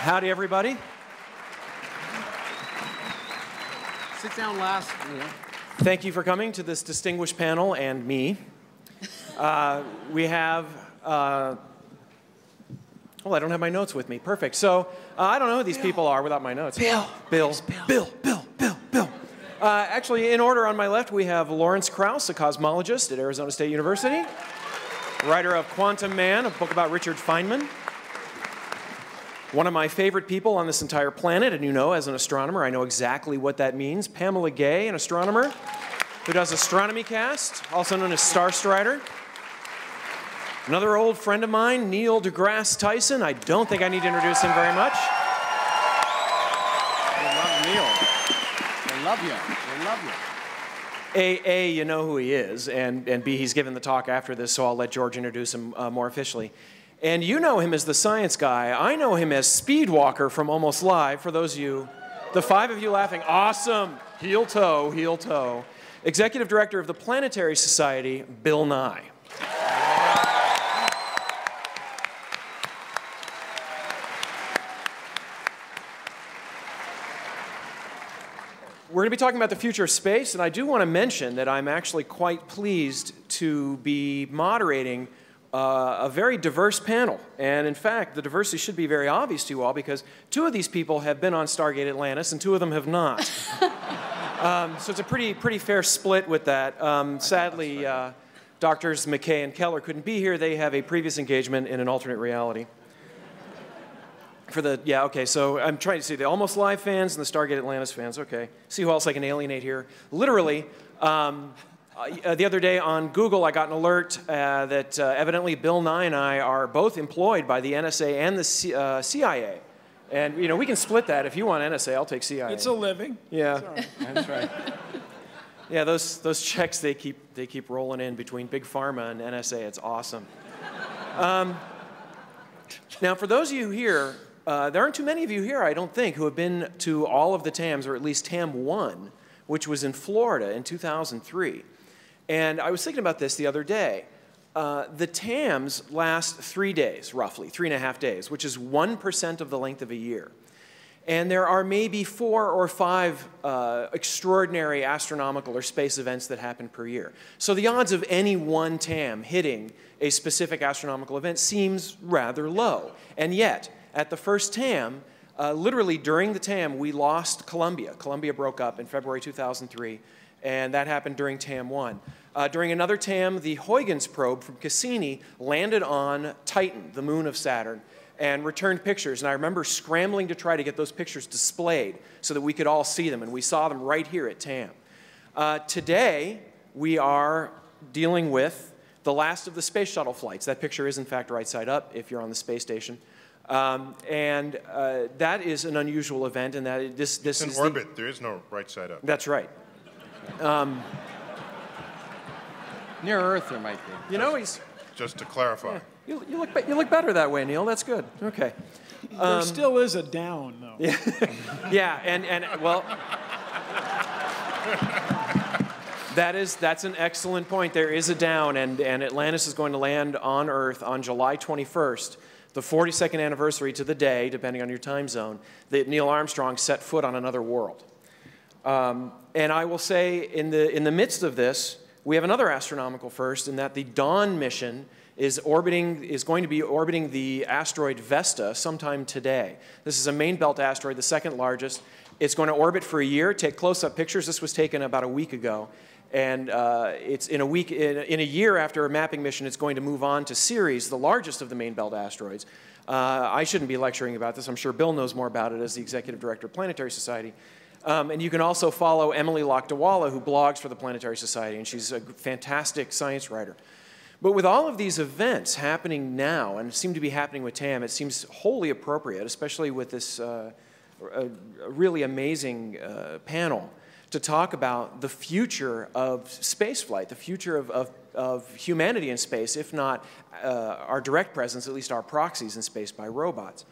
Howdy, everybody. Sit down last. Thank you for coming to this distinguished panel and me. We have, well, I don't have my notes with me. Perfect. So I don't know who these people are without my notes. Bill. Actually, in order on my left, we have Lawrence Krauss, a cosmologist at Arizona State University, writer of Quantum Man, a book about Richard Feynman. One of my favorite people on this entire planet, and you know, as an astronomer, I know exactly what that means. Pamela Gay, an astronomer who does Astronomy Cast, also known as Starstrider. Another old friend of mine, Neil deGrasse Tyson. I don't think I need to introduce him very much. We love Neil. We love you. We love you. A, you know who he is, and B, he's given the talk after this, so I'll let George introduce him more officially. And you know him as the science guy. I know him as Speedwalker from Almost Live. For those of you, the five of you laughing, awesome, heel toe, heel toe. Executive Director of the Planetary Society, Bill Nye. We're going to be talking about the future of space, and I do want to mention that I'm actually quite pleased to be moderating a very diverse panel, and in fact, the diversity should be very obvious to you all because two of these people have been on Stargate Atlantis and two of them have not. So it's a pretty fair split with that. Sadly, Doctors McKay and Keller couldn't be here. They have a previous engagement in an alternate reality. For the, yeah, okay, so I'm trying to see the Almost Live fans and the Stargate Atlantis fans, okay. See who else I can alienate here. Literally, the other day on Google, I got an alert that evidently Bill Nye and I are both employed by the NSA and the CIA. And, you know, we can split that. If you want NSA, I'll take CIA. It's a living. Yeah. Right. That's right. Yeah, those checks, they keep rolling in between Big Pharma and NSA. It's awesome. Now, for those of you here, there aren't too many of you here, I don't think, who have been to all of the TAMs, or at least TAM 1, which was in Florida in 2003. And I was thinking about this the other day. The TAMs last 3 days, roughly, 3.5 days, which is 1% of the length of a year. And there are maybe 4 or 5 extraordinary astronomical or space events that happen per year. So the odds of any one TAM hitting a specific astronomical event seems rather low. And yet, at the first TAM, literally during the TAM, we lost Columbia. Columbia broke up in February 2003, and that happened during TAM 1. During another TAM, the Huygens probe from Cassini landed on Titan, the moon of Saturn, and returned pictures. And I remember scrambling to try to get those pictures displayed so that we could all see them. And we saw them right here at TAM. Today, we are dealing with the last of the space shuttle flights. That picture is, in fact, right side up if you're on the space station. That is an unusual event. And that this is in orbit. There is no right side up. That's right. Near Earth, there might be. You know, he's... Just to clarify. Yeah, you look better that way, Neil. That's good. Okay. There still is a down, though. Yeah, yeah, and well... that's an excellent point. There is a down, and Atlantis is going to land on Earth on July 21st, the 42nd anniversary to the day, depending on your time zone, that Neil Armstrong set foot on another world. And I will say, in the midst of this, we have another astronomical first, in that the Dawn mission is going to be orbiting the asteroid Vesta sometime today. This is a main belt asteroid, the second largest. It's going to orbit for a year, take close-up pictures. This was taken about a week ago. And it's in a year after a mapping mission, it's going to move on to Ceres, the largest of the main belt asteroids. I shouldn't be lecturing about this. I'm sure Bill knows more about it as the Executive Director of Planetary Society. And you can also follow Emily Lakdawala, who blogs for the Planetary Society, and she's a fantastic science writer. But with all of these events happening now, and seem to be happening with TAM, it seems wholly appropriate, especially with this really amazing panel, to talk about the future of spaceflight, the future of humanity in space, if not our direct presence, at least our proxies in space by robots.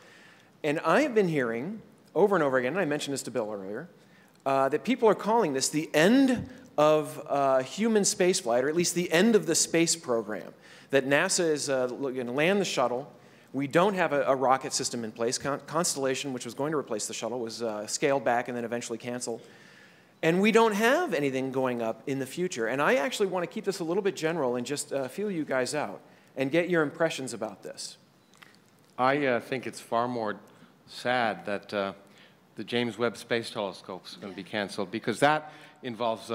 And I have been hearing over and over again, and I mentioned this to Bill earlier, that people are calling this the end of human spaceflight, or at least the end of the space program, that NASA is going to land the shuttle. We don't have a rocket system in place. Constellation, which was going to replace the shuttle, was scaled back and then eventually canceled. And we don't have anything going up in the future. And I actually want to keep this a little bit general and just feel you guys out and get your impressions about this. I think it's far more sad that the James Webb Space Telescope is going to be canceled, because that involves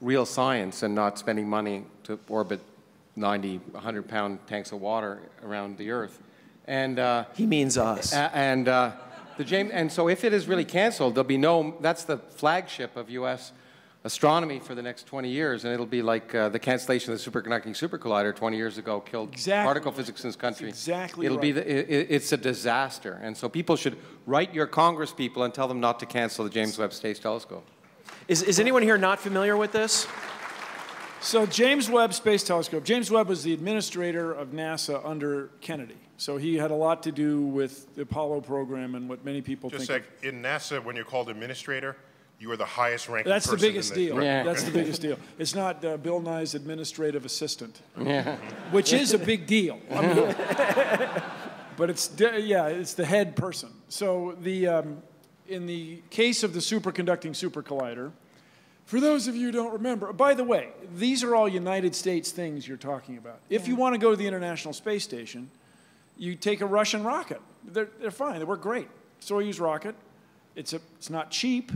real science and not spending money to orbit 90, 100-pound tanks of water around the Earth. And he means us. And so if it is really canceled, there'll be no, that's the flagship of U.S. astronomy for the next 20 years, and it'll be like the cancellation of the superconducting super collider 20 years ago killed particle physics in this country. That's exactly it'll right. be the, it's a disaster. And so people should write your Congress people and tell them not to cancel the James Webb Space Telescope. Is anyone here not familiar with this? So James Webb Space Telescope. James Webb was the administrator of NASA under Kennedy. So he had a lot to do with the Apollo program and what many people just think. Just like in NASA, when you're called administrator, you are the highest ranking person. That's the biggest deal. Yeah. That's the biggest deal. It's not Bill Nye's administrative assistant, yeah. Which is a big deal. I mean, but it's, yeah, it's the head person. So the, in the case of the superconducting super collider, for those of you who don't remember, by the way, these are all United States things you're talking about. If you want to go to the International Space Station, you take a Russian rocket. They're fine. They work great. Soyuz rocket. It's not cheap,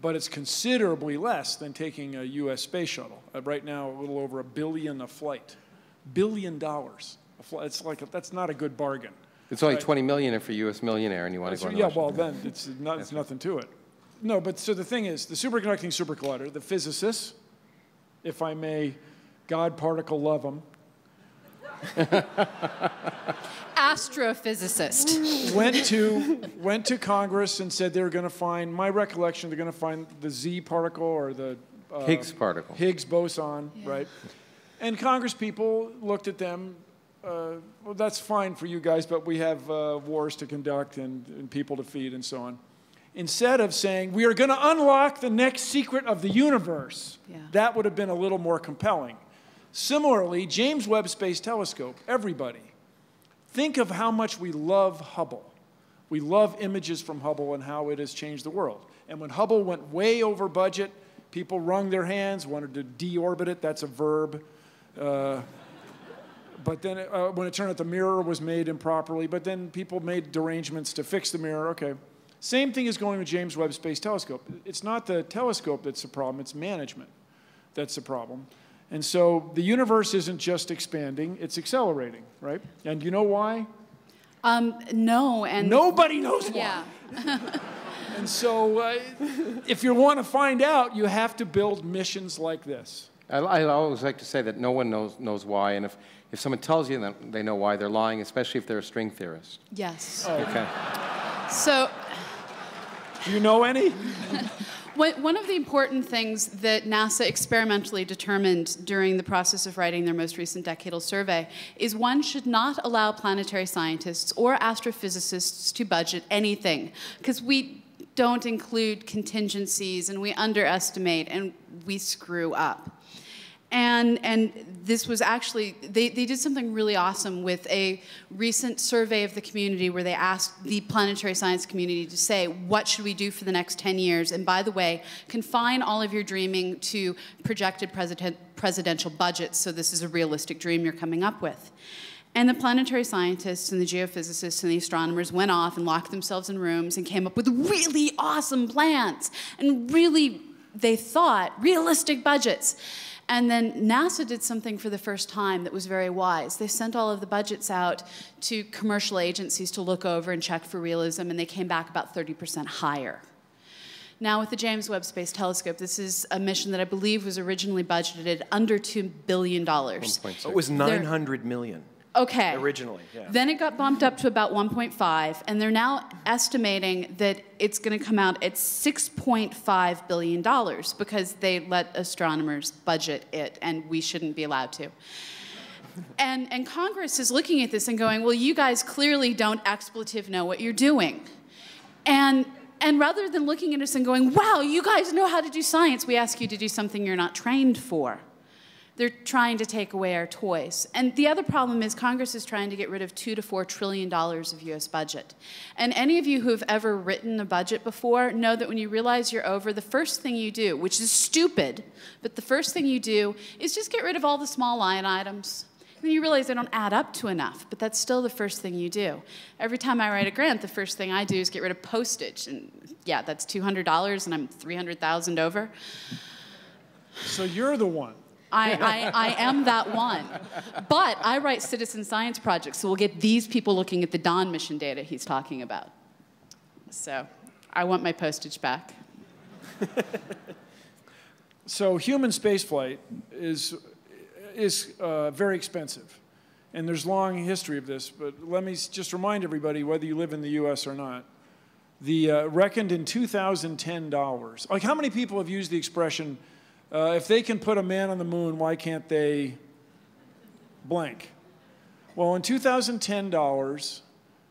but it's considerably less than taking a U.S. space shuttle. Right now, a little over $1 billion a flight. $1 billion a flight. It's like that's not a good bargain. It's only $20 million if you're a U.S. millionaire and you want to go. Yeah, Washington. Well, then it's not, it's nothing to it. No, but so the thing is, the superconducting super collider, the physicists, if I may, God particle love them. Astrophysicist. went to Congress and said they were going to find, my recollection, they're going to find the Z particle or the Higgs particle. Higgs boson, yeah. Right? And Congress people looked at them. Well, that's fine for you guys, but we have wars to conduct and people to feed and so on. Instead of saying, we are going to unlock the next secret of the universe, yeah. That would have been a little more compelling. Similarly, James Webb Space Telescope, everybody, think of how much we love Hubble. We love images from Hubble and how it has changed the world. And when Hubble went way over budget, people wrung their hands, wanted to deorbit it. That's a verb. But then when it turned out the mirror was made improperly, but then people made arrangements to fix the mirror. Okay. Same thing is going with James Webb Space Telescope. It's not the telescope that's the problem, it's management that's the problem. And so the universe isn't just expanding, it's accelerating, right? And you know why? No, and... Nobody knows why. Yeah. And so if you want to find out, you have to build missions like this. I always like to say that no one knows why, and if someone tells you that they know why, they're lying, especially if they're a string theorist. Yes. Oh. Okay. So... Do you know any? One of the important things that NASA experimentally determined during the process of writing their most recent decadal survey is one should not allow planetary scientists or astrophysicists to budget anything, because we don't include contingencies and we underestimate and we screw up. And this was actually, they did something really awesome with a recent survey of the community where they asked the planetary science community to say, what should we do for the next 10 years? And by the way, confine all of your dreaming to projected presidential budgets, so this is a realistic dream you're coming up with. And the planetary scientists and the geophysicists and the astronomers went off and locked themselves in rooms and came up with really awesome plans and really, they thought, realistic budgets. And then NASA did something for the first time that was very wise. They sent all of the budgets out to commercial agencies to look over and check for realism, and they came back about 30% higher. Now with the James Webb Space Telescope, this is a mission that I believe was originally budgeted under $2 billion. 1.6. It was $900 million. Okay. Originally, yeah. Then it got bumped up to about 1.5, and they're now estimating that it's going to come out at $6.5 billion because they let astronomers budget it, and we shouldn't be allowed to. And Congress is looking at this and going, well, you guys clearly don't expletive know what you're doing. And rather than looking at us and going, wow, you guys know how to do science, we ask you to do something you're not trained for. They're trying to take away our toys. And the other problem is Congress is trying to get rid of $2 to $4 trillion of US budget. And any of you who have ever written a budget before know that when you realize you're over, the first thing you do, which is stupid, but the first thing you do is just get rid of all the small line items. And you realize they don't add up to enough, but that's still the first thing you do. Every time I write a grant, the first thing I do is get rid of postage. And yeah, that's $200 and I'm $300,000 over. So you're the one. I am that one. But I write citizen science projects, so we'll get these people looking at the Dawn mission data he's talking about. So I want my postage back. So human spaceflight is very expensive. And there's a long history of this, but let me just remind everybody, whether you live in the US or not, the reckoned in 2010 dollars. Like, how many people have used the expression, if they can put a man on the moon, why can't they blank? Well, in 2010 dollars,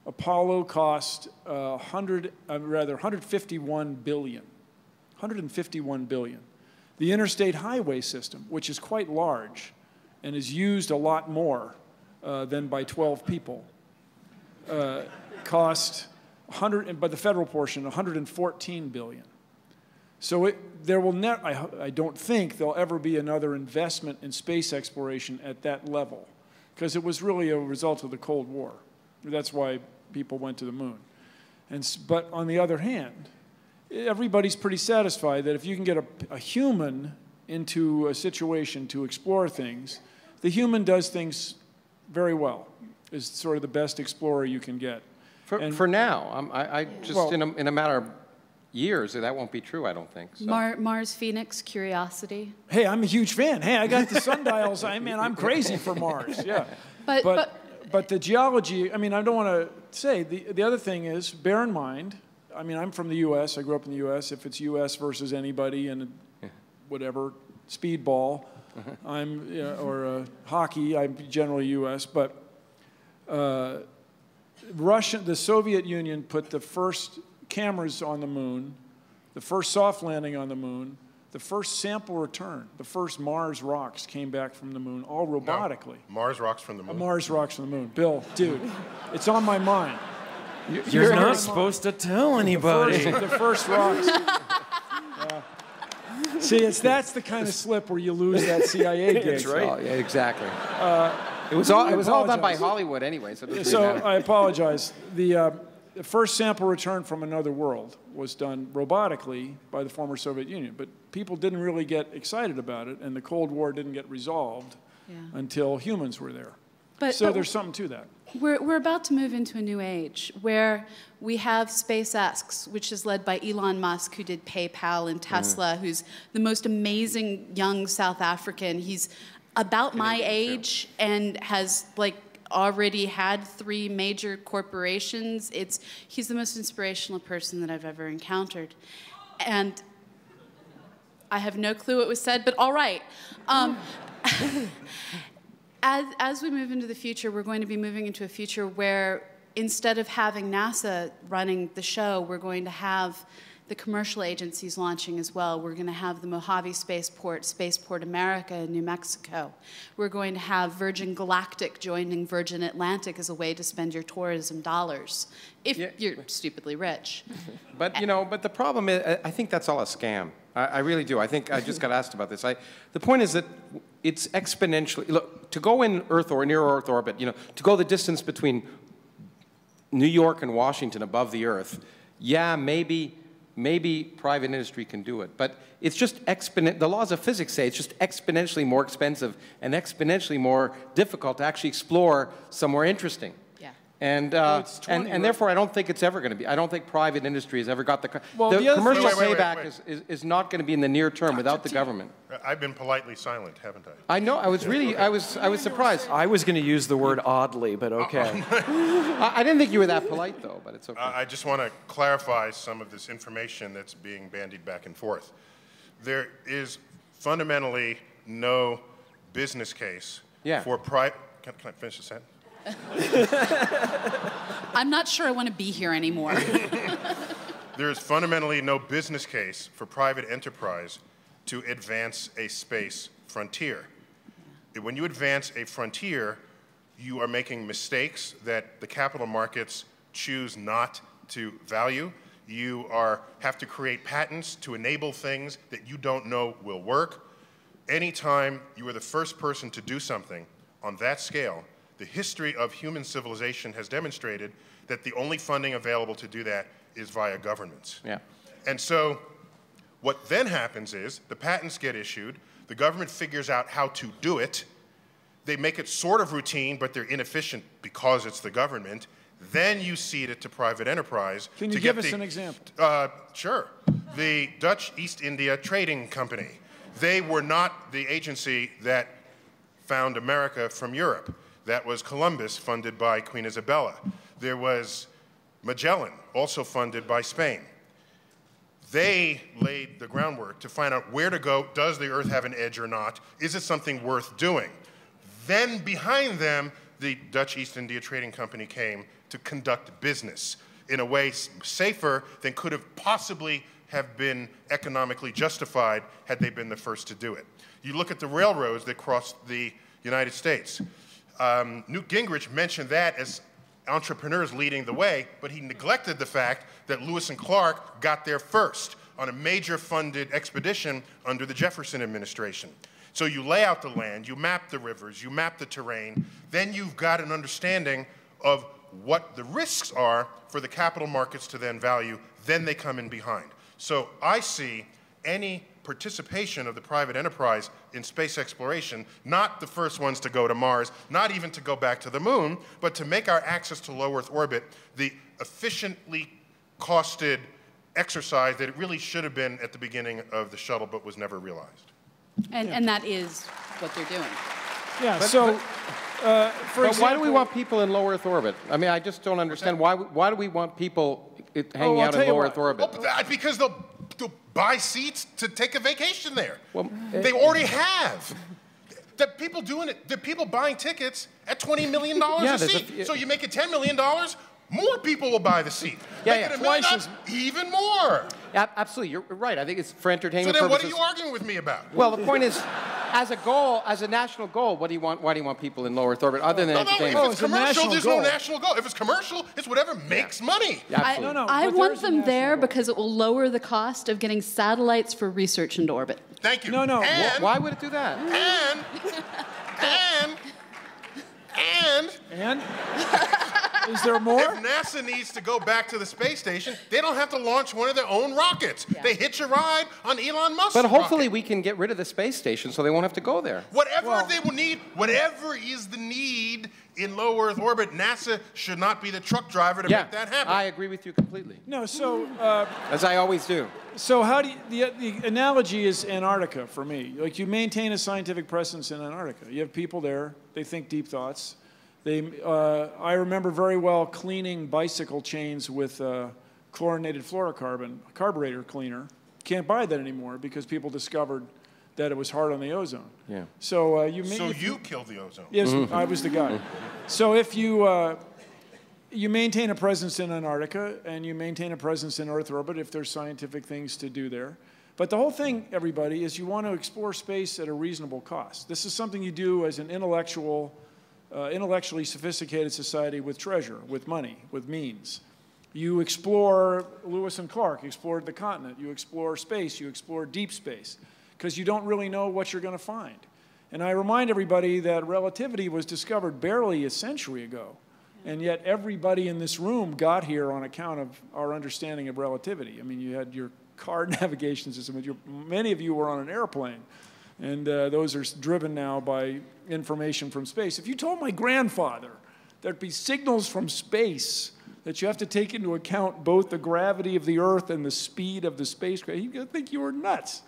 Apollo cost $151 billion. The interstate highway system, which is quite large, and is used a lot more than by 12 people, cost, by the federal portion, $114 billion. So there will never, I don't think there'll ever be another investment in space exploration at that level, because it was really a result of the Cold War. That's why people went to the moon. But on the other hand, everybody's pretty satisfied that if you can get a human into a situation to explore things, the human does things very well, is sort of the best explorer you can get. For now, I just, well, in a matter of years, that won't be true, I don't think. So. Mars Phoenix, Curiosity. Hey, I'm a huge fan. Hey, I got the sundials. I mean, I'm crazy for Mars, yeah. But the geology, I mean, I don't want to say, the other thing is, bear in mind, I mean, I'm from the US, I grew up in the US, if it's US versus anybody, and whatever, speedball, I'm, you know, or hockey, I'm generally US, but the Soviet Union put the first cameras on the moon, the first soft landing on the moon, the first sample return, the first Mars rocks came back from the moon, all robotically. No, Mars rocks from the moon. Mars rocks from the moon. Bill, dude, it's on my mind. You're not supposed to tell anybody. The first rocks. See, that's the kind of slip where you lose that CIA gig. That's right. Oh, yeah, exactly. It was all done by Hollywood anyway. So I apologize. The first sample return from another world was done robotically by the former Soviet Union, but people didn't really get excited about it, and the Cold War didn't get resolved until humans were there. So there's something to that. We're about to move into a new age where we have SpaceX, which is led by Elon Musk, who did PayPal, and Tesla, who's the most amazing young South African. He's about Canadian, my age, and has like already had 3 major corporations. He's the most inspirational person that I've ever encountered. And I have no clue what was said, but all right. As we move into the future, we're going to be moving into a future where instead of having NASA running the show, we're going to have the commercial agencies launching as well. We're going to have the Mojave Spaceport, Spaceport America in New Mexico. We're going to have Virgin Galactic joining Virgin Atlantic as a way to spend your tourism dollars, if you're stupidly rich. But, you know, but the problem is, I think that's all a scam. I really do. I think I just got asked about this. The point is that it's exponentially, look, to go in Earth or near Earth orbit, you know, to go the distance between New York and Washington above the Earth, yeah, maybe private industry can do it, but it's just the laws of physics say it's just exponentially more expensive and exponentially more difficult to actually explore somewhere interesting. And, and therefore, I don't think it's ever going to be. I don't think private industry has ever got the... Well, the commercial payback is not going to be in the near term without the government. I've been politely silent, haven't I? I know. I was really... Okay. I was surprised. I was going to use the word oddly, but okay. I didn't think you were that polite, though, but it's okay. I just want to clarify some of this information that's being bandied back and forth. There is fundamentally no business case for private... Can I finish the sentence? I'm not sure I want to be here anymore. There is fundamentally no business case for private enterprise to advance a space frontier. that when you advance a frontier, you are making mistakes that the capital markets choose not to value. You have to create patents to enable things that you don't know will work. Anytime you are the first person to do something on that scale, the history of human civilization has demonstrated that the only funding available to do that is via governments. Yeah. And so what then happens is the patents get issued, the government figures out how to do it, they make it sort of routine, but they're inefficient because it's the government. Then you cede it to private enterprise. Can you give us an example? Sure. The Dutch East India Trading Company. They were not the agency that found America from Europe. That was Columbus, funded by Queen Isabella. There was Magellan, also funded by Spain. They laid the groundwork to find out where to go. Does the Earth have an edge or not? Is it something worth doing? Then behind them, the Dutch East India Trading Company came to conduct business in a way safer than could have possibly have been economically justified had they been the first to do it. You look at the railroads that crossed the United States. Newt Gingrich mentioned that as entrepreneurs leading the way, but he neglected the fact that Lewis and Clark got there first on a major funded expedition under the Jefferson administration. So you lay out the land, you map the rivers, you map the terrain, then you've got an understanding of what the risks are for the capital markets to then value, then they come in behind. So I see any participation of the private enterprise in space exploration, not the first ones to go to Mars, not even to go back to the moon, but to make our access to low Earth orbit the efficiently costed exercise that it really should have been at the beginning of the shuttle but was never realized. And that is what they're doing. Yeah, but for example, why do we want people in low Earth orbit? I mean, I just don't understand. Why do we want people hanging out in low Earth orbit? Well, because they'll buy seats to take a vacation there. Well, they already have. The people doing it, the people buying tickets at $20 million a seat. So you make it $10 million, more people will buy the seat. Even more. Yeah, absolutely, you're right. I think it's for entertainment purposes. So then what are you arguing with me about? Well, the point is, as a goal, as a national goal, why do you want people in low Earth orbit other than entertainment? No, if it's commercial, there's no national goal. If it's commercial, it's whatever makes money. Yeah, absolutely. I want them there because it will lower the cost of getting satellites for research into orbit. Thank you. And why would it do that? Is there more? If NASA needs to go back to the space station, they don't have to launch one of their own rockets. Yeah. They hitch a ride on Elon Musk's rocket. But hopefully we can get rid of the space station so they won't have to go there. Whatever they will need, whatever is the need in low Earth orbit, NASA should not be the truck driver to make that happen. I agree with you completely. No, so... as I always do. So how do you, the analogy is Antarctica for me. Like, you maintain a scientific presence in Antarctica. You have people there. They think deep thoughts. I remember very well cleaning bicycle chains with chlorinated fluorocarbon, a carburetor cleaner. Can't buy that anymore because people discovered that it was hard on the ozone. Yeah. So you killed the ozone. Yes, I was the guy. So if you you maintain a presence in Antarctica and you maintain a presence in Earth orbit if there's scientific things to do there. But the whole thing, everybody, is you want to explore space at a reasonable cost. This is something you do as an intellectually sophisticated society with treasure, with money, with means. You explore Lewis and Clark, you explore the continent, you explore space, you explore deep space, because you don't really know what you're going to find. And I remind everybody that relativity was discovered barely a century ago, and yet everybody in this room got here on account of our understanding of relativity. I mean, you had your car navigation system, many of you were on an airplane. And those are driven now by information from space. If you told my grandfather there'd be signals from space that you have to take into account both the gravity of the Earth and the speed of the spacecraft, he'd think you were nuts.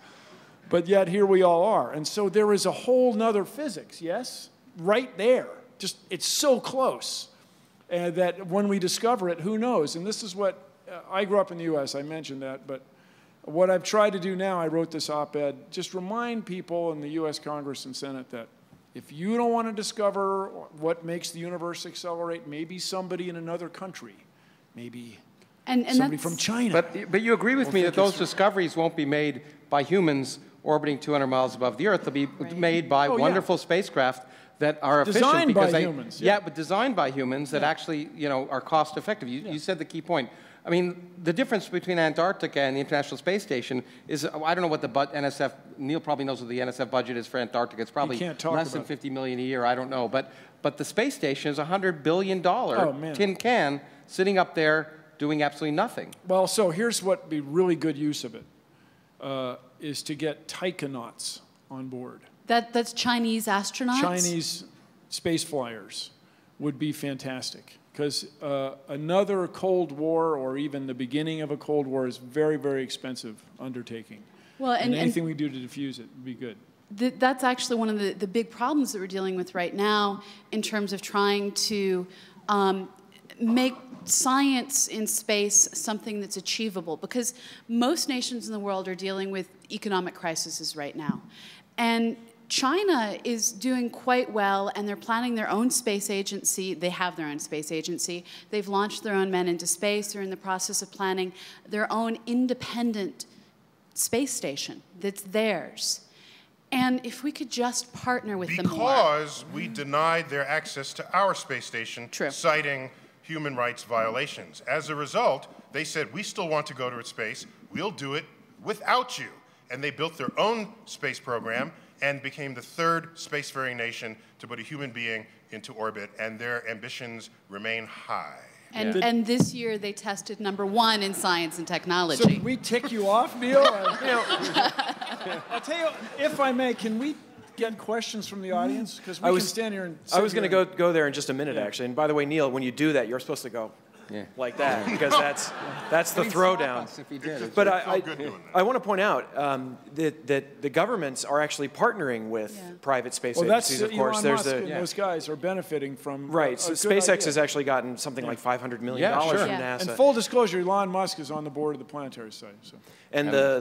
But yet here we all are. And so there is a whole nother physics, yes? Right there. Just, it's so close that when we discover it, who knows? And this is what, I grew up in the US, I mentioned that, but what I've tried to do now, I wrote this op-ed, just remind people in the U.S. Congress and Senate that if you don't want to discover what makes the universe accelerate, maybe somebody in another country, maybe somebody from China. But you agree with me that those discoveries won't be made by humans orbiting 200 miles above the Earth. They'll be made by wonderful spacecraft that are efficient because they, humans, but designed by humans that actually, you know, are cost effective. You said the key point. I mean, the difference between Antarctica and the International Space Station is, I don't know what the NSF, Neil probably knows what the NSF budget is for Antarctica. It's probably less than $50 million a year, I don't know. But the space station is a $100 billion tin can sitting up there doing absolutely nothing. Well, so here's what would be really good use of it, is to get taikonauts on board. That's Chinese astronauts? Chinese space flyers would be fantastic. Because another Cold War, or even the beginning of a Cold War, is very, very expensive undertaking. Well, and anything we do to diffuse it would be good. That's actually one of the big problems that we're dealing with right now in terms of trying to make science in space something that's achievable. Because most nations in the world are dealing with economic crises right now. And China is doing quite well, and they're planning their own space agency. They have their own space agency. They've launched their own men into space. They're in the process of planning their own independent space station that's theirs. And if we could just partner with them more. Because we denied their access to our space station, citing human rights violations. As a result, they said, we still want to go to space. We'll do it without you. And they built their own space program and became the third spacefaring nation to put a human being into orbit, and their ambitions remain high. And, and this year they tested #1 in science and technology. So can we tick you off, Neil? I'll tell you, if I may, can we get questions from the audience? Because we can stand here and I was going to go there in just a minute, actually. And by the way, Neil, when you do that, you're supposed to go like that, because that's the throwdown. But I want to point out that the governments are actually partnering with private space agencies. Of course, Elon Musk and those guys are benefiting from So SpaceX has actually gotten something like $500 million from NASA. And full disclosure, Elon Musk is on the board of the Planetary Society. So. And their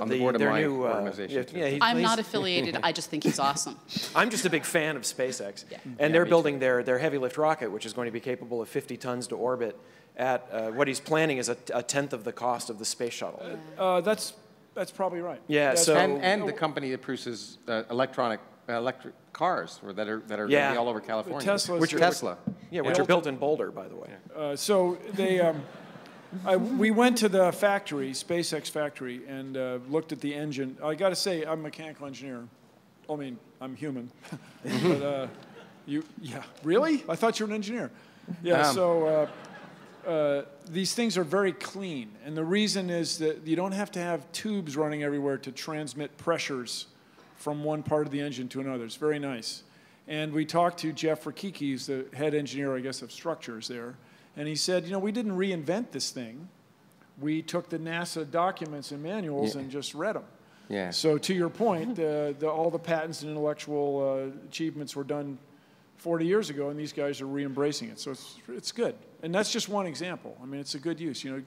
new organization. I'm not affiliated. I just think he's awesome. I'm just a big fan of SpaceX, and they're building their heavy lift rocket, which is going to be capable of 50 tons to orbit. At what he's planning is a tenth of the cost of the space shuttle. That's probably right. Yeah. That's and the company that produces electric cars that are going to be all over California. Tesla. Yeah, which are built in Boulder, by the way. So they, we went to the factory, SpaceX factory, and looked at the engine. I got to say, I'm a mechanical engineer. I mean, I'm human. But really? I thought you were an engineer. Yeah. So. These things are very clean, and the reason is that you don't have to have tubes running everywhere to transmit pressures from one part of the engine to another. It's very nice. And we talked to Jeff Rakicki, who's the head engineer, I guess, of structures there, and he said, you know, we didn't reinvent this thing. We took the NASA documents and manuals and just read them. Yeah. So to your point, all the patents and intellectual achievements were done 40 years ago, and these guys are re-embracing it. So it's good. And that's just one example. I mean, it's a good use. You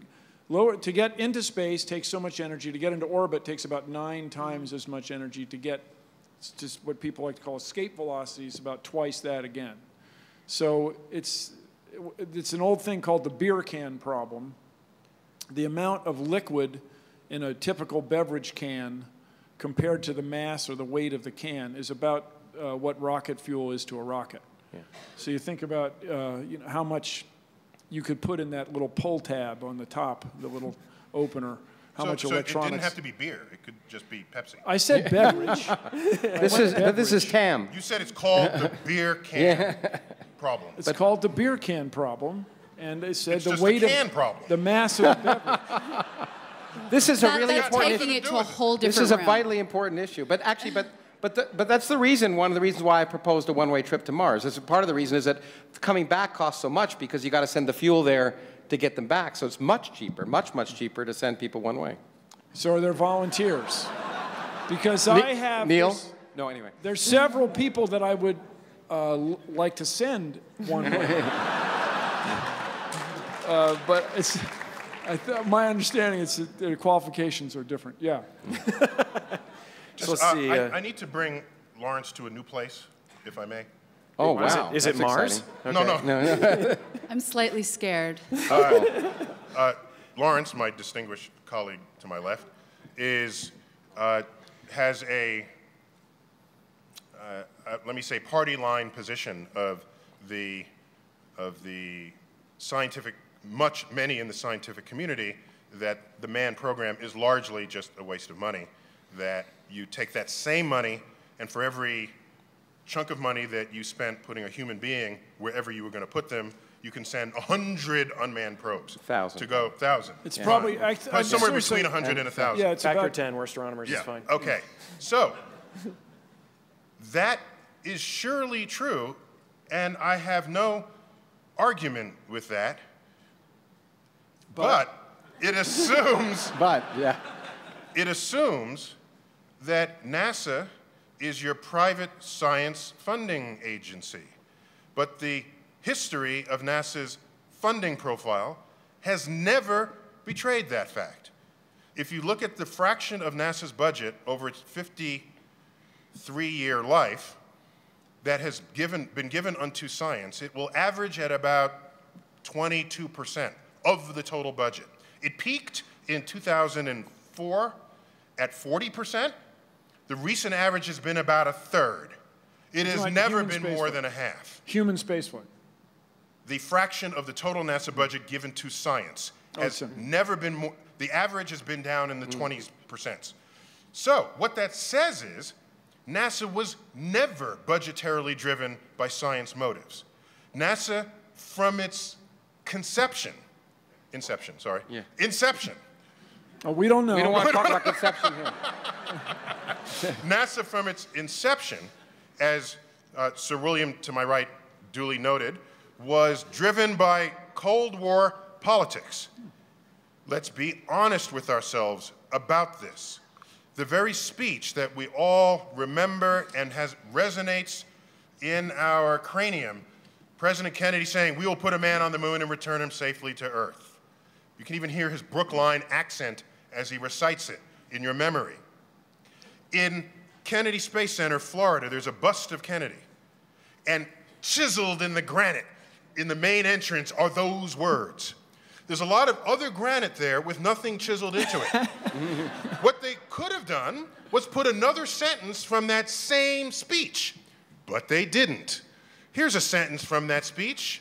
know, to get into space takes so much energy. To get into orbit takes about 9 times as much energy. To get just what people like to call escape velocity is about twice that again. So it's an old thing called the beer can problem. The amount of liquid in a typical beverage can compared to the mass or the weight of the can is about what rocket fuel is to a rocket. Yeah. So you think about you know, how much you could put in that little pull tab on the top, the little opener, how much electronics. So it didn't have to be beer. It could just be Pepsi. I said beverage. This is TAM. You said it's called the beer can problem. It's called the beer can problem, and they said the weight of the mass of the beverage. This is a really important issue. It to a whole different this is a vitally important issue, but actually, but that's the reason, one of the reasons why I proposed a one-way trip to Mars. It's part of the reason is that coming back costs so much because you got to send the fuel there to get them back. So it's much cheaper, much, much cheaper to send people one way. So are there volunteers? Because I have... Neil? No, anyway. There's several people that I would like to send one way. But it's... my understanding is that their qualifications are different. Yeah. Just, I need to bring Lawrence to a new place, if I may. Oh, wow. Is it Mars? Okay. No. I'm slightly scared. Lawrence, my distinguished colleague to my left, is has a, let me say, party line position of the scientific, many in the scientific community, that the manned program is largely just a waste of money, that you take that same money and for every chunk of money that you spent putting a human being wherever you were going to put them, you can send 100 unmanned probes. 1,000. To go, 1,000. It's probably, probably somewhere between 100 and 1,000. Yeah, it's factor 10, we're astronomers, yeah, it's fine. Okay, so that is surely true, and I have no argument with that, but it assumes, it assumes that NASA is your private science funding agency. But the history of NASA's funding profile has never betrayed that fact. If you look at the fraction of NASA's budget over its 53-year life that has been given unto science, it will average at about 22% of the total budget. It peaked in 2004 at 40%. The recent average has been about a third. It has never been more than a half. Human spaceflight. The fraction of the total NASA budget given to science has never been more. The average has been down in the 20%. So what that says is NASA was never budgetarily driven by science motives. NASA, from its inception. Oh, we don't know. We don't want to talk about conception here. NASA, from its inception, as Sir William to my right duly noted, was driven by Cold War politics. Let's be honest with ourselves about this. The very speech that we all remember and resonates in our cranium, President Kennedy saying, "We will put a man on the moon and return him safely to Earth." You can even hear his Brookline accent as he recites it in your memory. In Kennedy Space Center, Florida, there's a bust of Kennedy. And chiseled in the granite in the main entrance are those words. There's a lot of other granite there with nothing chiseled into it. What they could have done was put another sentence from that same speech, but they didn't. Here's a sentence from that speech.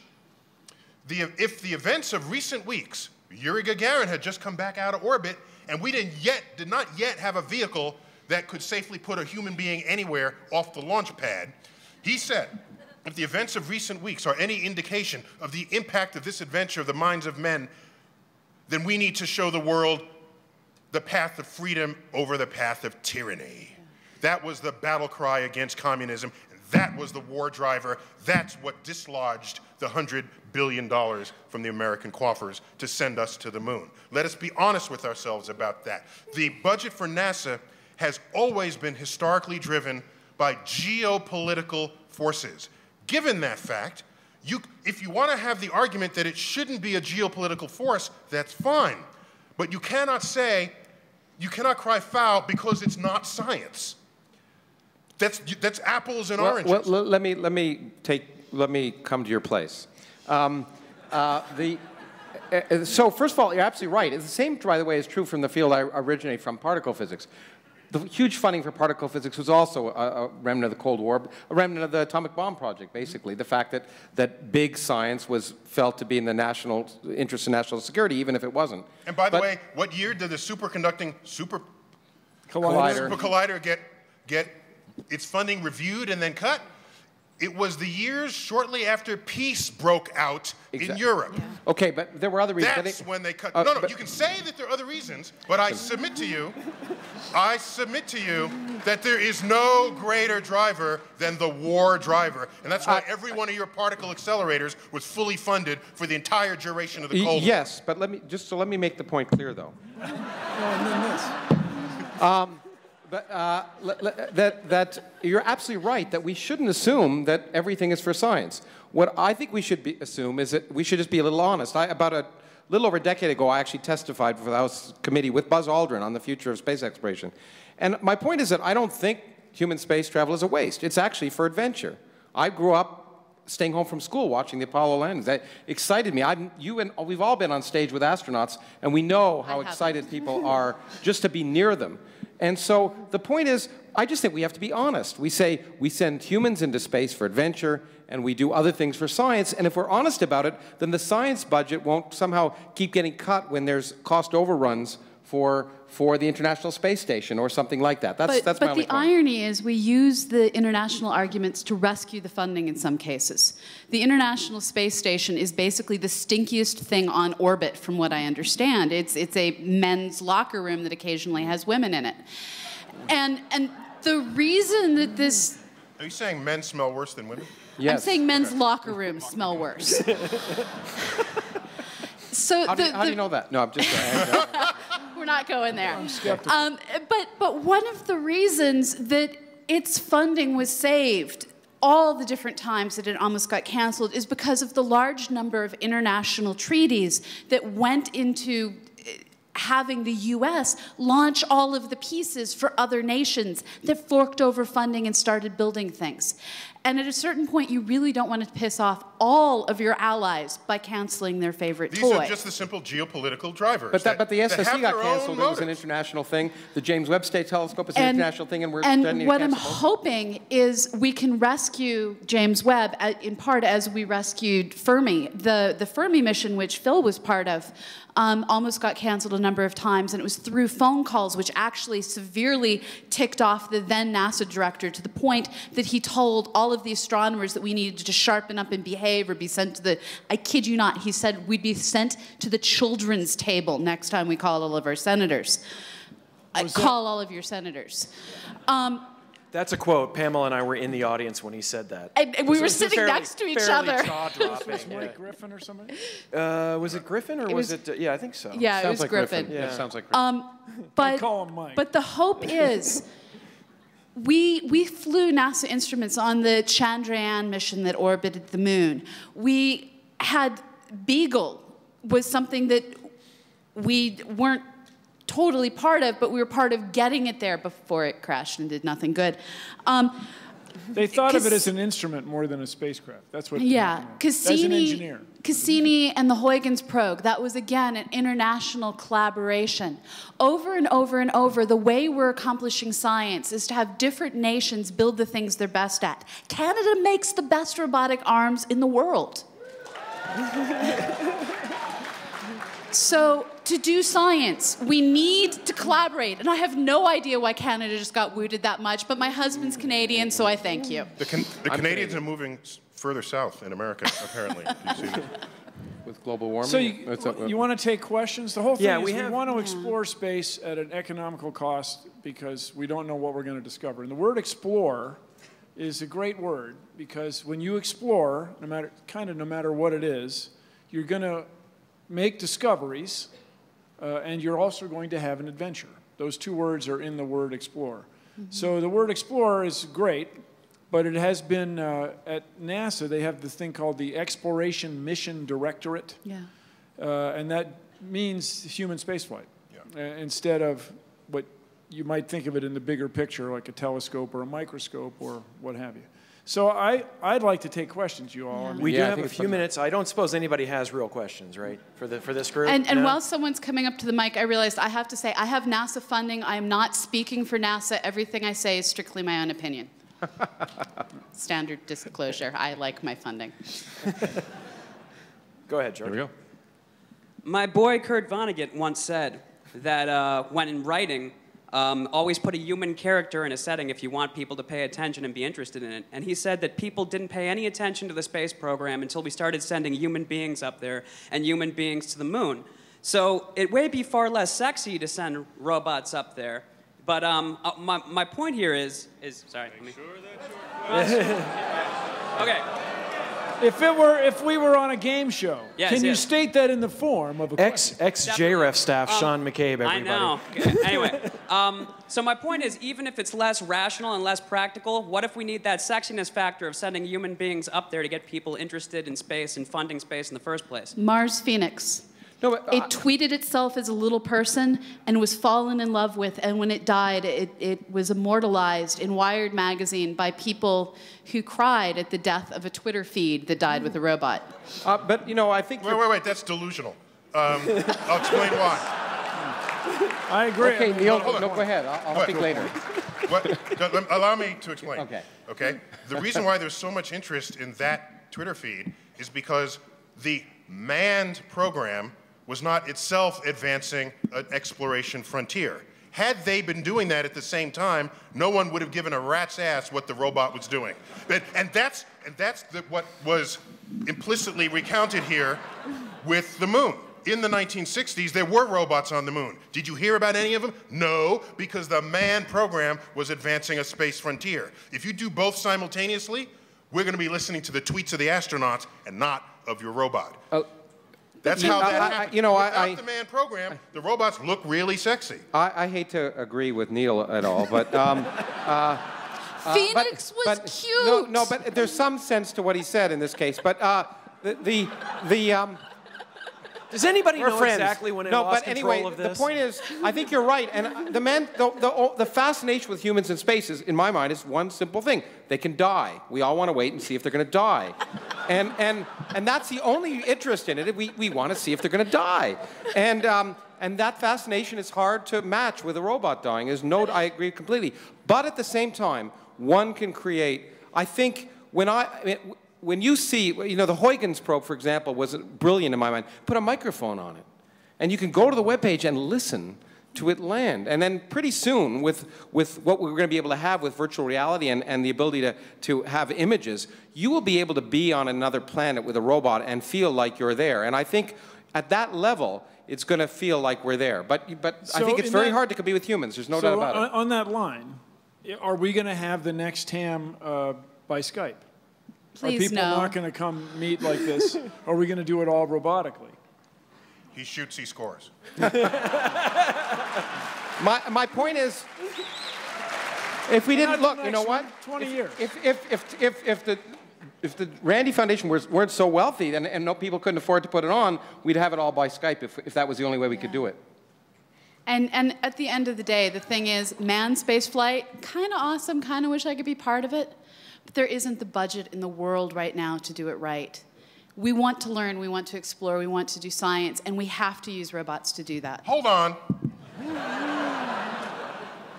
If the events of recent weeks, Yuri Gagarin had just come back out of orbit, and we did not yet have a vehicle that could safely put a human being anywhere off the launch pad, he said, "If the events of recent weeks are any indication of the impact of this adventure of the minds of men, then we need to show the world the path of freedom over the path of tyranny." That was the battle cry against communism. That was the war driver. That's what dislodged the $100 billion from the American coffers to send us to the moon. Let us be honest with ourselves about that. The budget for NASA has always been historically driven by geopolitical forces. Given that fact, if you want to have the argument that it shouldn't be a geopolitical force, that's fine. But you cannot say, you cannot cry foul because it's not science. That's apples and oranges. Well, let me come to your place. So first of all, you're absolutely right. It's the same, by the way, is true from the field I originate from, particle physics. The huge funding for particle physics was also a remnant of the Cold War, a remnant of the atomic bomb project, basically. The fact that big science was felt to be in the national interest of national security, even if it wasn't. And by the way, what year did the superconducting super collider get its funding reviewed and then cut? It was the years shortly after peace broke out in Europe. Yeah. Okay, but there were other reasons. That's when they cut. No, you can say that there are other reasons, but I submit to you that there is no greater driver than the war driver. And that's why every one of your particle accelerators was fully funded for the entire duration of the Cold War. Yes, but let me make the point clear, though. But you're absolutely right that we shouldn't assume that everything is for science. What I think we should assume is that we should just be a little honest. About a little over a decade ago, I actually testified for the House Committee with Buzz Aldrin on the future of space exploration. And my point is that I don't think human space travel is a waste. It's actually for adventure. I grew up staying home from school watching the Apollo landings. That excited me. We've all been on stage with astronauts, and we know how excited people are just to be near them. And so the point is, I just think we have to be honest. We say we send humans into space for adventure, and we do other things for science. And if we're honest about it, then the science budget won't somehow keep getting cut when there's cost overruns for the International Space Station or something like that. That's my only point. But the irony is we use the international arguments to rescue the funding in some cases. The International Space Station is basically the stinkiest thing on orbit, from what I understand. It's a men's locker room that occasionally has women in it. And the reason that this... Are you saying men smell worse than women? Yes. I'm saying men's locker rooms smell worse. So how do you know that? No, I'm just saying. We're not going there. I'm skeptical. But one of the reasons that its funding was saved all the different times that it almost got canceled is because of the large number of international treaties that went into having the US launch all of the pieces for other nations that forked over funding and started building things. And at a certain point, you really don't want to piss off all of your allies by canceling their favorite toy. These are just the simple geopolitical drivers. But the SSC got canceled. It was an international thing. The James Webb Space Telescope is an international thing, and we're and what I'm hoping is we can rescue James Webb in part as we rescued Fermi. The Fermi mission, which Phil was part of, almost got canceled a number of times, and it was through phone calls, which actually severely ticked off the then NASA director to the point that he told all of the astronomers that we needed to sharpen up and behave or be sent to the, I kid you not, he said we'd be sent to the children's table next time we call all of our senators. Call all of your senators. That's a quote. Pamela and I were in the audience when he said that. And we were sitting next to each other. Was Mike Griffin or somebody? Was it Griffin or was it? Yeah, I think so. Yeah, it was like Griffin. Yeah. It sounds like Griffin. But, call him Mike. But the hope is we flew NASA instruments on the Chandrayaan mission that orbited the moon. We had Beagle was something that we weren't totally part of, but we were part of getting it there before it crashed and did nothing good. They thought of it as an instrument more than a spacecraft. That's what. Yeah, Cassini and the Huygens probe. That was again an international collaboration. Over and over and over, the way we're accomplishing science is to have different nations build the things they're best at. Canada makes the best robotic arms in the world. So to do science, we need to collaborate. And I have no idea why Canada just got wooted that much, but my husband's Canadian, so I thank you. The Canadians are moving further south in America, apparently. You see that? With global warming? So you want to take questions? The whole thing is we want to explore space at an economical cost because we don't know what we're going to discover. And the word explore is a great word because when you explore, no matter what it is, you're going to make discoveries, and you're also going to have an adventure. Those two words are in the word explore. Mm-hmm. So the word explore is great, but it has been, at NASA, they have this thing called the Exploration Mission Directorate. Yeah. And that means human spaceflight. Yeah. Instead of what you might think of it in the bigger picture, like a telescope or a microscope or what have you. So I'd like to take questions, you all. Yeah. I mean, we do have a few minutes. I don't suppose anybody has real questions, right, for this group? And while someone's coming up to the mic, I realized I have to say, I have NASA funding. I am not speaking for NASA. Everything I say is strictly my own opinion. Standard disclosure. I like my funding. Go ahead, George. Here we go. My boy Kurt Vonnegut once said that when writing, always put a human character in a setting if you want people to pay attention and be interested in it. And he said that people didn't pay any attention to the space program until we started sending human beings up there and human beings to the moon. So it would be far less sexy to send robots up there. But my point here is sorry. Make sure that's your question. Okay. If we were on a game show, can you state that in the form of a question? Ex-JREF staff, Sean McCabe, everybody. I know. Anyway, so my point is, even if it's less rational and less practical, what if we need that sexiness factor of sending human beings up there to get people interested in space and funding space in the first place? Mars Phoenix. No, but, it tweeted itself as a little person and was fallen in love with, and when it died, it was immortalized in Wired magazine by people who cried at the death of a Twitter feed that died with a robot. But, you know, I think... Wait, that's delusional. I'll explain why. I agree. Okay, Neil, no, go ahead. I'll speak later. What, allow me to explain. Okay. Okay. The reason why there's so much interest in that Twitter feed is because the manned program was not itself advancing an exploration frontier. Had they been doing that at the same time, no one would have given a rat's ass what the robot was doing. And that's what was implicitly recounted here with the moon. In the 1960s, there were robots on the moon. Did you hear about any of them? No, because the manned program was advancing a space frontier. If you do both simultaneously, we're going to be listening to the tweets of the astronauts and not of your robot. That's how that happened. Without the manned program, the robots look really sexy. I hate to agree with Neil at all, but... Phoenix was cute! No, but there's some sense to what he said in this case, but does anybody know exactly when it lost control of this? No, but anyway, the point is, I think you're right. And the fascination with humans in space is, in my mind, is one simple thing. They can die. We all want to wait and see if they're going to die. And that's the only interest in it. We want to see if they're going to die. And that fascination is hard to match with a robot dying. I agree completely. But at the same time, one can create, I think, when you see, the Huygens probe, for example, was brilliant in my mind. Put a microphone on it, and you can go to the webpage and listen to it land. And then pretty soon, with what we're going to be able to have with virtual reality and the ability to have images, you will be able to be on another planet with a robot and feel like you're there. And I think at that level, it's going to feel like we're there. But so I think it's very hard to compete with humans. There's no doubt about it. On that line, are we going to have the next TAM by Skype? Please, are people not going to come meet like this? Are we going to do it all robotically? He shoots, he scores. my point is, if we didn't look, you know what? 20 years. If the Randy Foundation weren't so wealthy and no people couldn't afford to put it on, we'd have it all by Skype if that was the only way we could do it. And at the end of the day, the thing is, manned spaceflight, kind of awesome. Kind of wish I could be part of it. But there isn't the budget in the world right now to do it right. We want to learn, we want to explore, we want to do science, and we have to use robots to do that. Hold on.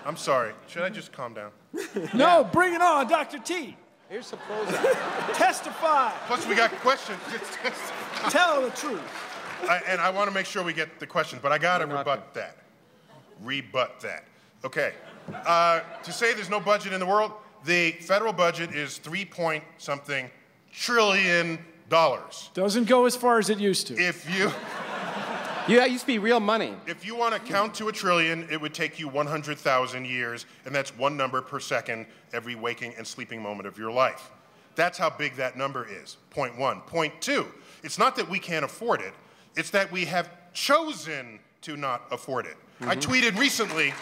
I'm sorry. Should I just calm down? No, bring it on, Dr. T. Here's the pros. Testify. Plus, we got questions. Tell the truth. I want to make sure we get the questions, but I got to rebut that. Rebut that. Okay. To say there's no budget in the world, the federal budget is $3-point-something trillion. Doesn't go as far as it used to. Yeah, it used to be real money. If you want to count to a trillion, it would take you 100,000 years, and that's one number per second every waking and sleeping moment of your life. That's how big that number is, point one. Point two, it's not that we can't afford it, it's that we have chosen to not afford it. I tweeted recently...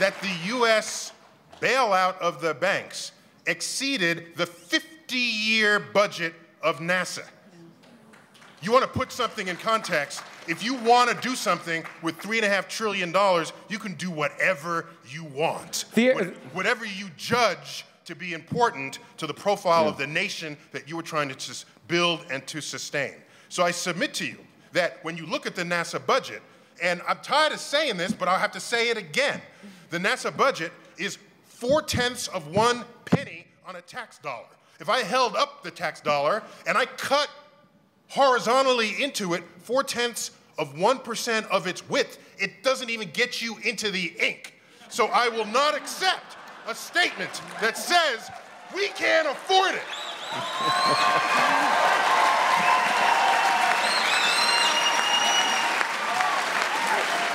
that the U.S. bailout of the banks exceeded the 50-year budget of NASA. You want to put something in context. If you want to do something with $3.5 trillion, you can do whatever you want. Whatever you judge to be important to the profile of the nation that you were trying to build and to sustain. So I submit to you that when you look at the NASA budget, and I'm tired of saying this, but I'll have to say it again. The NASA budget is 0.4 pennies on a tax dollar. If I held up the tax dollar and I cut horizontally into it 0.4% of its width, it doesn't even get you into the ink. So I will not accept a statement that says we can't afford it.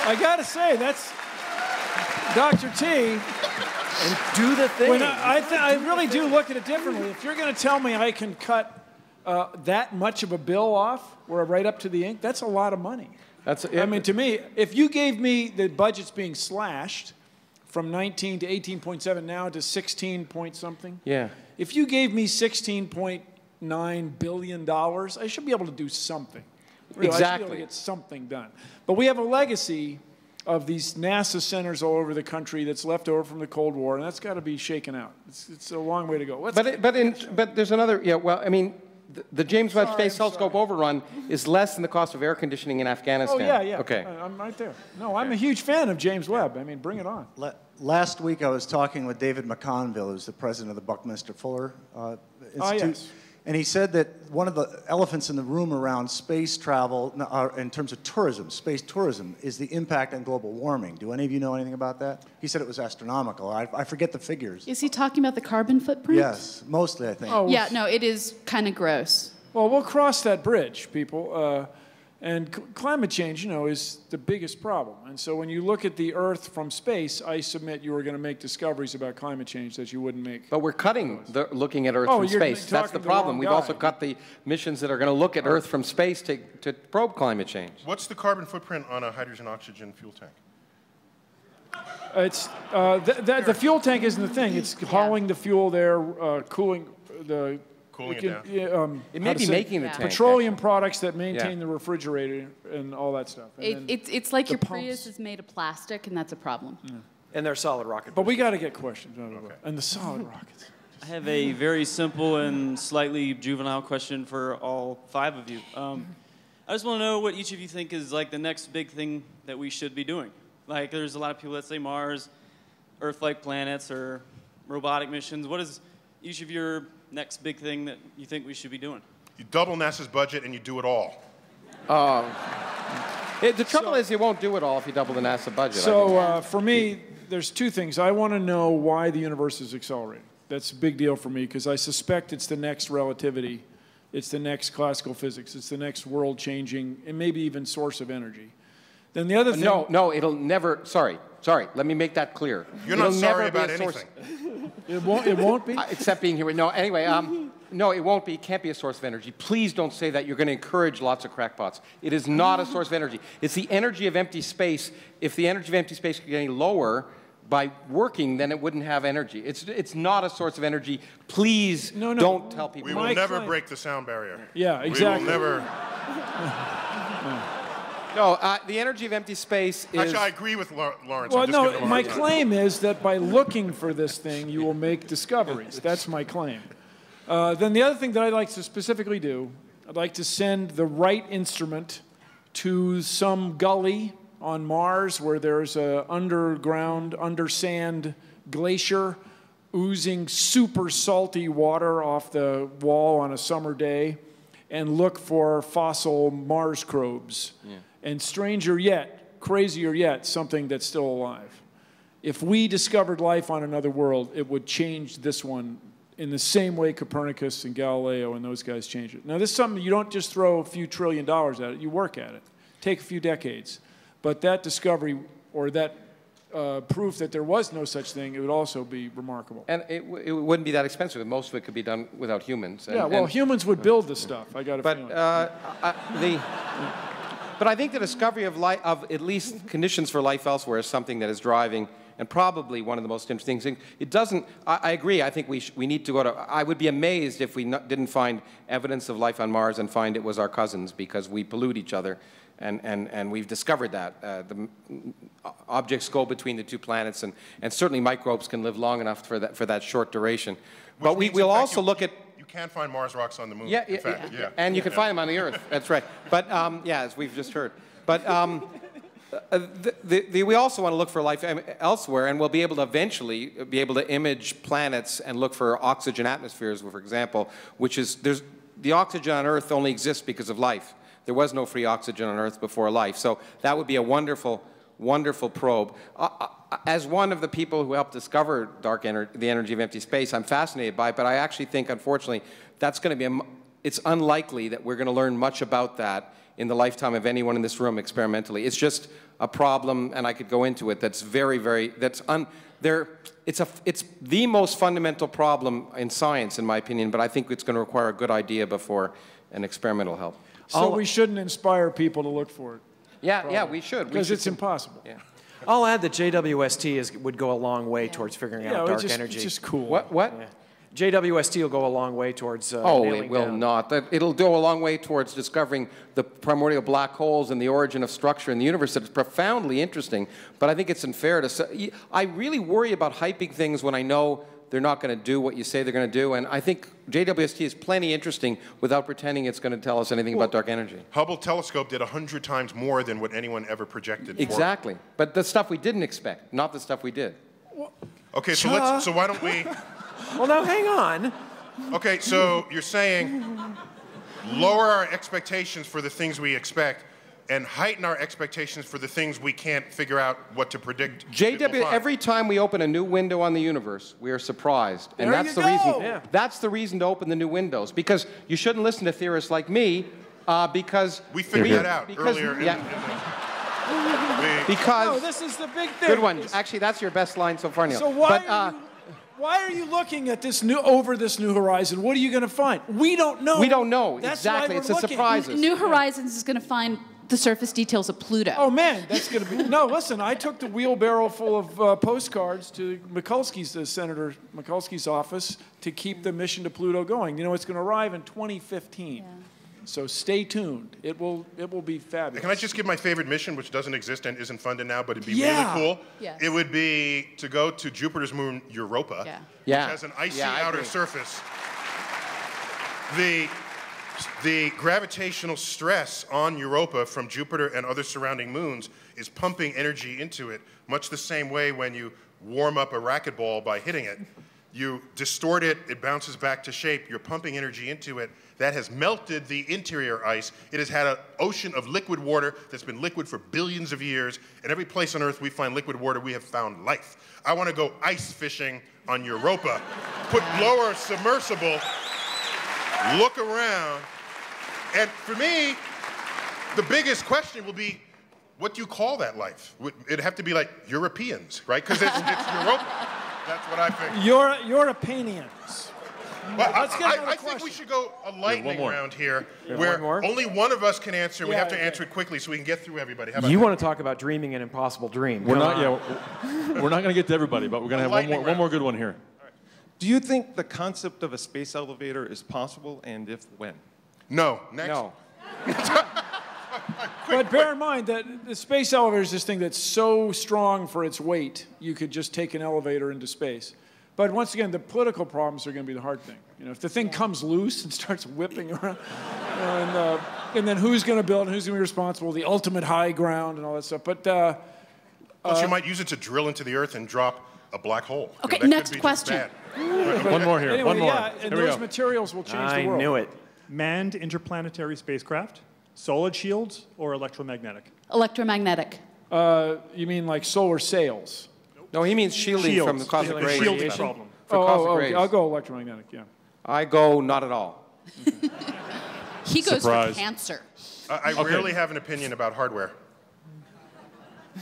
I gotta say, that's Dr. T. And do the thing. When I really do look at it differently. If you're gonna tell me I can cut that much of a bill off, or right up to the ink, that's a lot of money. I mean, to me, if you gave me the budgets being slashed from 19 to 18.7 now to 16-point-something. Yeah. If you gave me $16.9 billion, I should be able to do something. Really, exactly. I should be able to get something done. But we have a legacy of these NASA centers all over the country that's left over from the Cold War, and that's got to be shaken out. It's a long way to go. But there's another, yeah, well, I mean, the James Webb Space Telescope overrun is less than the cost of air conditioning in Afghanistan. Oh, yeah, yeah. Okay. I'm right there. No, I'm a huge fan of James Webb. I mean, bring it on. Last week I was talking with David McConville, who's the president of the Buckminster Fuller Institute. Oh, yes. And he said that one of the elephants in the room around space travel, in terms of tourism, space tourism, is the impact on global warming. Do any of you know anything about that? He said it was astronomical. I forget the figures. Is he talking about the carbon footprint? Yes, mostly, I think. Oh, yeah, no, it is kind of gross. Well, we'll cross that bridge, people. And climate change, you know, is the biggest problem. And so when you look at the Earth from space, I submit you are going to make discoveries about climate change that you wouldn't make. But we're cutting the looking at Earth from space. That's the problem. We've also cut the missions that are going to look at Earth from space to probe climate change. What's the carbon footprint on a hydrogen-oxygen fuel tank? It's, the fuel tank isn't the thing. It's hauling the fuel there, cooling the... Cooling it down. It may be making the tank, petroleum products that maintain the refrigerator and all that stuff. And it's like your Prius is made of plastic, and that's a problem. Yeah. And they're solid rocket. But we got to get questions. And the solid rockets. I have a very simple and slightly juvenile question for all five of you. I just want to know what each of you think is like the next big thing that we should be doing. Like, there's a lot of people that say Mars, Earth-like planets, or robotic missions. What is each of your next big thing that you think we should be doing? You double NASA's budget and you do it all. The trouble is you won't do it all if you double the NASA budget. So for me, there's two things. I want to know why the universe is accelerating. That's a big deal for me because I suspect it's the next relativity. It's the next classical physics. It's the next world-changing and maybe even source of energy. Then the other thing... No, no, it'll never... Sorry, sorry. Let me make that clear. You're not sorry about anything. It won't be? Except being here. No, anyway, no, it won't be. It can't be a source of energy. Please don't say that. You're going to encourage lots of crackpots. It is not a source of energy. It's the energy of empty space. If the energy of empty space could get any lower by working, then it wouldn't have energy. It's not a source of energy. Please don't tell people. We will never break the sound barrier. Yeah, exactly. We will never. No, the energy of empty space is... Actually, I agree with Lawrence. Well, no, my claim is that by looking for this thing, you will make discoveries. That's my claim. Then the other thing that I'd like to specifically do, I'd like to send the right instrument to some gully on Mars where there's an underground, undersand glacier oozing super salty water off the wall on a summer day and look for fossil Mars probes. Yeah. And stranger yet, crazier yet, something that's still alive. If we discovered life on another world, it would change this one in the same way Copernicus and Galileo and those guys changed it. Now, this is something you don't just throw a few trillion dollars at it. You work at it. Take a few decades. But that discovery or that proof that there was no such thing, it would also be remarkable. And it wouldn't be that expensive. Most of it could be done without humans. And, yeah, well, humans would build this stuff. I got a feeling. But I think the discovery of life, of at least conditions for life elsewhere, is something that is driving, and probably one of the most interesting things. It doesn't. I agree. I think we need to go to. I would be amazed if we didn't find evidence of life on Mars and find it was our cousins because we pollute each other, and we've discovered that the objects go between the two planets, and certainly microbes can live long enough for that short duration. But we will also look at. You can find Mars rocks on the moon, in fact. Yeah. And you can find them on the Earth, that's right. But, yeah, as we've just heard. But we also want to look for life elsewhere, and we'll be able to eventually be able to image planets and look for oxygen atmospheres, for example, which is, the oxygen on Earth only exists because of life. There was no free oxygen on Earth before life. So that would be a wonderful, wonderful probe. As one of the people who helped discover the energy of empty space, I'm fascinated by it, but I actually think, unfortunately, that's going to be it's unlikely that we're going to learn much about that in the lifetime of anyone in this room experimentally. It's just a problem, and I could go into it, that's very, very, it's the most fundamental problem in science, in my opinion, but I think it's going to require a good idea before an experimental help. So we shouldn't inspire people to look for it. Yeah, probably. Yeah, we should. Because it's impossible. Yeah. I'll add that JWST would go a long way towards figuring out dark energy. It's just cool. What? Yeah. JWST will go a long way towards Oh, it will not. It'll go a long way towards discovering the primordial black holes and the origin of structure in the universe. It's profoundly interesting, but I think it's unfair to say. I really worry about hyping things when I know They're not going to do what you say they're going to do. And I think JWST is plenty interesting without pretending it's going to tell us anything about dark energy. Hubble telescope did 100 times more than what anyone ever projected. Exactly. For. But the stuff we didn't expect, not the stuff we did. Well, okay, so let's, so why don't we... Well, now hang on. Okay, so you're saying lower our expectations for the things we expect and heighten our expectations for the things we can't figure out what to predict. JW, every time we open a new window on the universe, we are surprised. And that's the reason. Yeah. That's the reason to open the new windows, because you shouldn't listen to theorists like me, because we figured that out earlier. Yeah. Because this is the big thing. Good one. Actually, that's your best line so far, Neil. So why? But, why are you looking at this new, over this new horizon? What are you going to find? We don't know. We don't know. That's exactly. Why we're looking. A surprise. New Horizons is going to find the surface details of Pluto. Oh, man, that's going to be... No, listen, I took the wheelbarrow full of postcards to Mikulski's, Senator Mikulski's office to keep the mission to Pluto going. You know, it's going to arrive in 2015. Yeah. So stay tuned. It will be fabulous. Can I just give my favorite mission, which doesn't exist and isn't funded now, but it'd be really cool? Yes. It would be to go to Jupiter's moon Europa, which has an icy outer surface. The gravitational stress on Europa from Jupiter and other surrounding moons is pumping energy into it, much the same way when you warm up a racquetball by hitting it. You distort it, it bounces back to shape. You're pumping energy into it. That has melted the interior ice. It has had an ocean of liquid water that's been liquid for billions of years. And every place on Earth we find liquid water, we have found life. I want to go ice fishing on Europa. Put lower submersible, look around. And for me, the biggest question will be, what do you call that life? It'd have to be like Europeans, right? Because it's Europa. That's what I think. Europeans. Well, I think we should go a lightning round here, where only one of us can answer. We have to answer it quickly so we can get through everybody. How about you want to talk about dreaming an impossible dream? We're not. We're not going to get to everybody, but we're going to have one more good one here. All right. Do you think the concept of a space elevator is possible, and if, when? No. Next. No. But bear in mind that the space elevator is this thing that's so strong for its weight, you could just take an elevator into space. But once again, the political problems are going to be the hard thing. You know, if the thing comes loose and starts whipping around, and then who's going to build, and who's going to be responsible, the ultimate high ground and all that stuff. But plus you might use it to drill into the Earth and drop a black hole. Okay, next question. One more here. Anyway, one more. Yeah, and those materials will change the world. I knew it. Manned interplanetary spacecraft. Solid shields or electromagnetic? Electromagnetic. You mean like solar sails? Nope. No, he means shielding from the cosmic rays. Shielding problem. Okay. I'll go electromagnetic, yeah. I go not at all. Okay. He goes for cancer. I rarely have an opinion about hardware.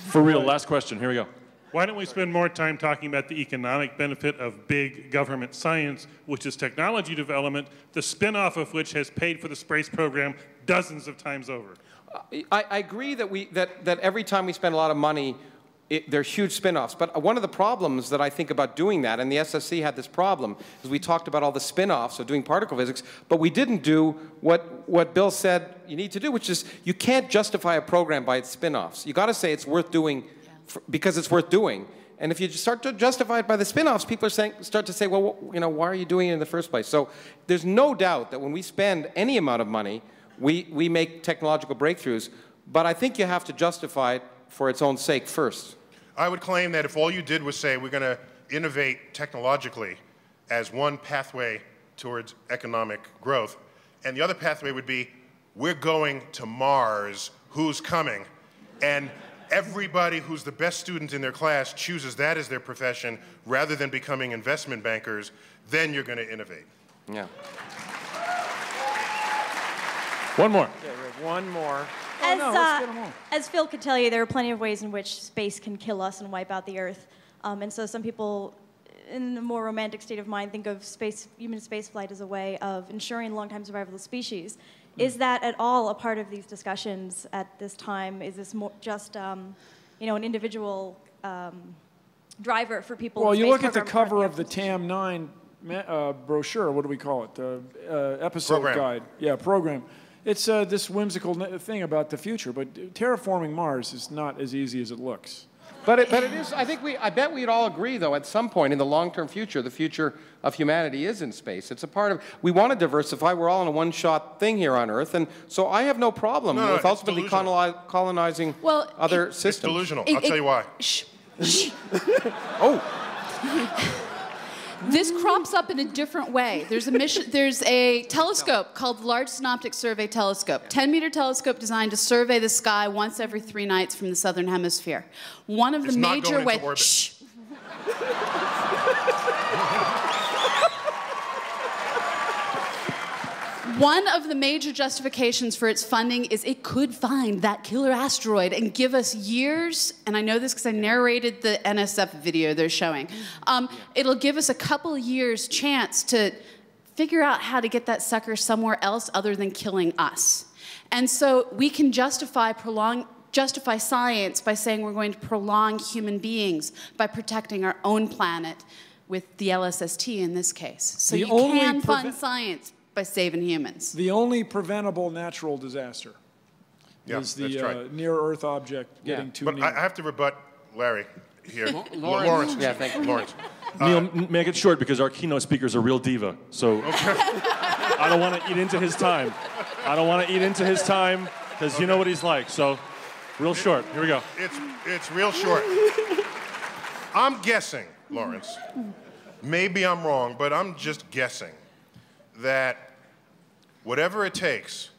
For real, last question. Here we go. Why don't we spend more time talking about the economic benefit of big government science, which is technology development, the spin-off of which has paid for the space program dozens of times over? I agree that, that every time we spend a lot of money, there are huge spin-offs. But one of the problems that I think about doing that, and the SSC had this problem, is we talked about all the spin-offs of doing particle physics, but we didn't do what Bill said you need to do, which is you can't justify a program by its spin-offs. You've got to say it's worth doing because it's worth doing. And if you start to justify it by the spin-offs, people are start to say, well, you know, why are you doing it in the first place? So there's no doubt that when we spend any amount of money, we make technological breakthroughs. But I think you have to justify it for its own sake first. I would claim that if all you did was say, we're going to innovate technologically as one pathway towards economic growth, and the other pathway would be, we're going to Mars, who's coming? And everybody who's the best student in their class chooses that as their profession rather than becoming investment bankers, then you're going to innovate. Yeah. One more. Okay, we have one more. As Phil could tell you, there are plenty of ways in which space can kill us and wipe out the Earth. And so some people in a more romantic state of mind think of human spaceflight as a way of ensuring long-time survival of species. Is that at all a part of these discussions at this time? Is this more just, you know, an individual driver for people? Well, you look at the cover of the TAM 9 brochure. What do we call it? Episode guide. Yeah, program. It's this whimsical thing about the future, but terraforming Mars is not as easy as it looks. But it is, I bet we'd all agree, though, at some point in the long-term future, the future of humanity is in space. It's a part of, we want to diversify. We're all in a one-shot thing here on Earth. And so I have no problem with ultimately colonizing other systems. It's delusional. I'll tell you why. This crops up in a different way. There's a mission, there's a telescope called the Large Synoptic Survey Telescope, 10-meter telescope designed to survey the sky once every 3 nights from the southern hemisphere. One of the major ways. One of the major justifications for its funding is it could find that killer asteroid and give us years, and I know this because I narrated the NSF video they're showing, it'll give us a couple years chance to figure out how to get that sucker somewhere else other than killing us. And so we can justify science by saying we're going to prolong human beings by protecting our own planet with the LSST in this case. So you can fund science by saving humans. The only preventable natural disaster is the near-Earth object getting too near. But I have to rebut Larry here. Lawrence. Yeah, thank you. Lawrence. Neil, make it short because our keynote speaker's a real diva. So I don't want to eat into his time. I don't want to eat into his time because you know what he's like. So real short. Here we go. It's real short. I'm guessing, Lawrence. Maybe I'm wrong, but I'm just guessing that whatever it takes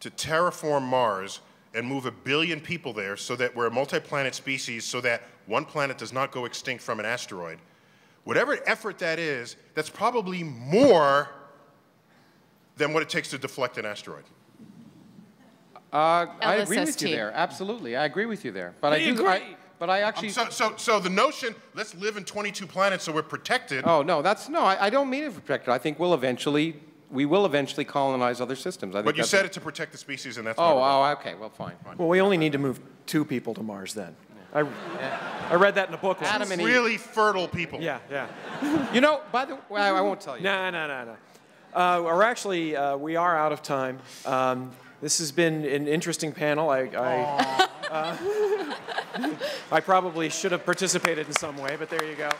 to terraform Mars and move 1 billion people there so that we're a multi-planet species so that one planet does not go extinct from an asteroid, whatever effort that is, that's probably more than what it takes to deflect an asteroid. I agree with you there, absolutely. I agree with you there. But I do agree. But I actually... So the notion, let's live in 22 planets so we're protected... Oh, no, that's... No, I don't mean it protected. I think we'll eventually... We will eventually colonize other systems. I think but you said it to protect the species, and that's... okay. Well, fine. Well, we only need to move 2 people to Mars, then. Yeah. I read that in a book. Adam and Eve. Really fertile people. Yeah, yeah. You know, by the way... Well, I won't tell you. No. We're actually... we are out of time. This has been an interesting panel. I probably should have participated in some way, but there you go.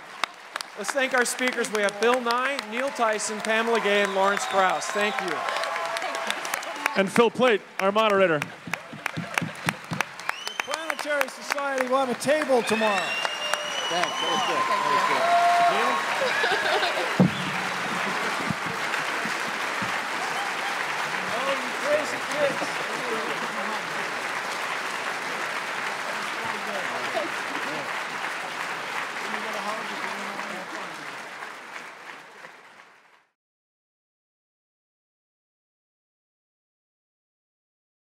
Let's thank our speakers. We have Bill Nye, Neil Tyson, Pamela Gay, and Lawrence Krauss. Thank you. And Phil Plait, our moderator. The Planetary Society will have a table tomorrow. Thanks. That was good. Neil? Oh, you crazy kids.